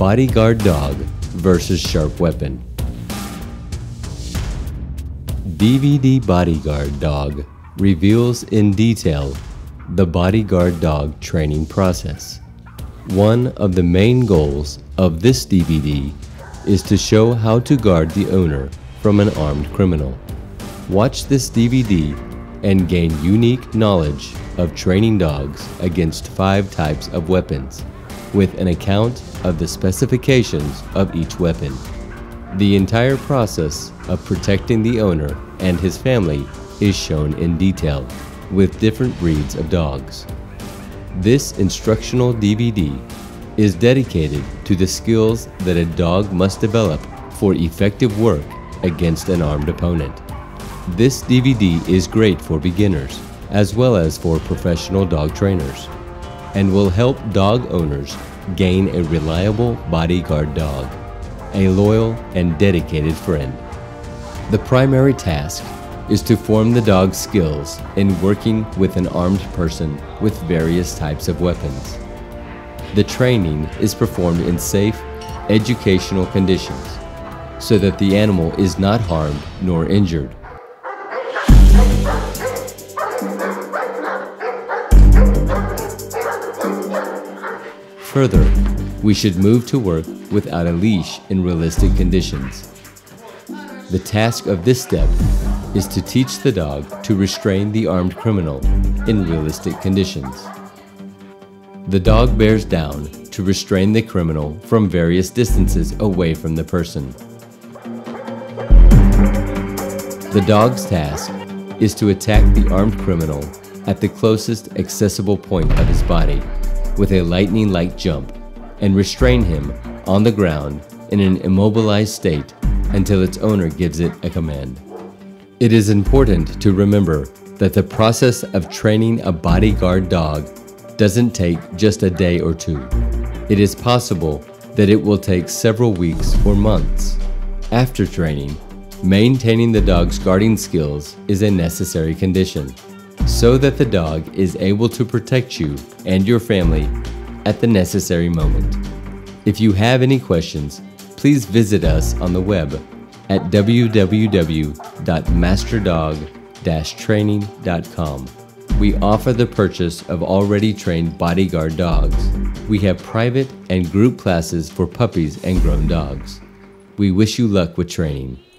Bodyguard Dog vs. Sharp Weapon. DVD Bodyguard Dog reveals in detail the bodyguard dog training process. One of the main goals of this DVD is to show how to guard the owner from an armed criminal. Watch this DVD and gain unique knowledge of training dogs against 5 types of weapons, with an account of the specifications of each weapon. The entire process of protecting the owner and his family is shown in detail with different breeds of dogs. This instructional DVD is dedicated to the skills that a dog must develop for effective work against an armed opponent. This DVD is great for beginners as well as for professional dog trainers, and will help dog owners gain a reliable bodyguard dog, a loyal and dedicated friend. The primary task is to form the dog's skills in working with an armed person with various types of weapons. The training is performed in safe, educational conditions so that the animal is not harmed nor injured. Further, we should move to work without a leash in realistic conditions. The task of this step is to teach the dog to restrain the armed criminal in realistic conditions. The dog bears down to restrain the criminal from various distances away from the person. The dog's task is to attack the armed criminal at the closest accessible point of his body with a lightning-like jump, and restrain him on the ground in an immobilized state until its owner gives it a command. It is important to remember that the process of training a bodyguard dog doesn't take just a day or two. It is possible that it will take several weeks or months. After training, maintaining the dog's guarding skills is a necessary condition, so that the dog is able to protect you and your family at the necessary moment. If you have any questions, please visit us on the web at www.masterdog-training.com. We offer the purchase of already trained bodyguard dogs. We have private and group classes for puppies and grown dogs. We wish you luck with training.